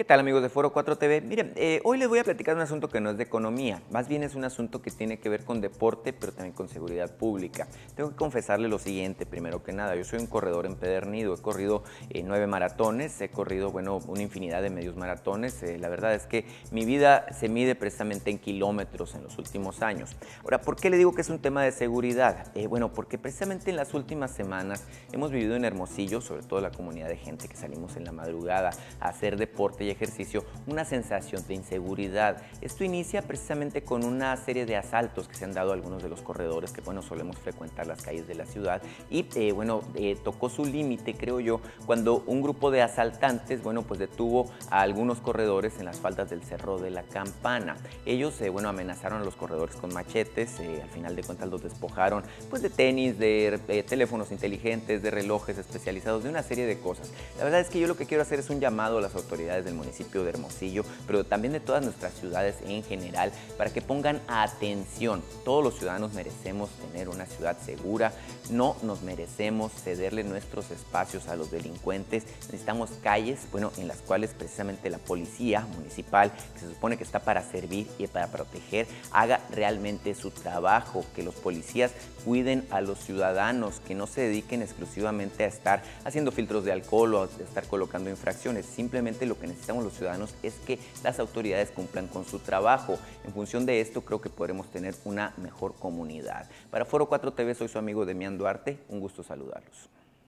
¿Qué tal, amigos de Foro4TV? Miren, hoy les voy a platicar un asunto que no es de economía, más bien es un asunto que tiene que ver con deporte, pero también con seguridad pública. Tengo que confesarle lo siguiente, primero que nada, yo soy un corredor empedernido, he corrido 9 maratones, he corrido, bueno, una infinidad de medios maratones, la verdad es que mi vida se mide precisamente en kilómetros en los últimos años. Ahora, ¿por qué le digo que es un tema de seguridad? Bueno, porque precisamente en las últimas semanas hemos vivido en Hermosillo, sobre todo la comunidad de gente que salimos en la madrugada a hacer deporte y ejercicio, una sensación de inseguridad. Esto inicia precisamente con una serie de asaltos que se han dado a algunos de los corredores que, bueno, solemos frecuentar las calles de la ciudad y, tocó su límite, creo yo, cuando un grupo de asaltantes, bueno, pues detuvo a algunos corredores en las faldas del Cerro de la Campana. Ellos, bueno, amenazaron a los corredores con machetes, al final de cuentas los despojaron, pues, de tenis, de teléfonos inteligentes, de relojes especializados, de una serie de cosas. La verdad es que yo lo que quiero hacer es un llamado a las autoridades de del municipio de Hermosillo, pero también de todas nuestras ciudades en general, para que pongan atención. Todos los ciudadanos merecemos tener una ciudad segura, no nos merecemos cederle nuestros espacios a los delincuentes. Necesitamos calles, bueno, en las cuales precisamente la policía municipal, que se supone que está para servir y para proteger, haga realmente su trabajo, que los policías cuiden a los ciudadanos, que no se dediquen exclusivamente a estar haciendo filtros de alcohol o a estar colocando infracciones. Simplemente lo que necesitamos los ciudadanos es que las autoridades cumplan con su trabajo. En función de esto, creo que podremos tener una mejor comunidad. Para Foro4TV, soy su amigo Demián Duarte. Un gusto saludarlos.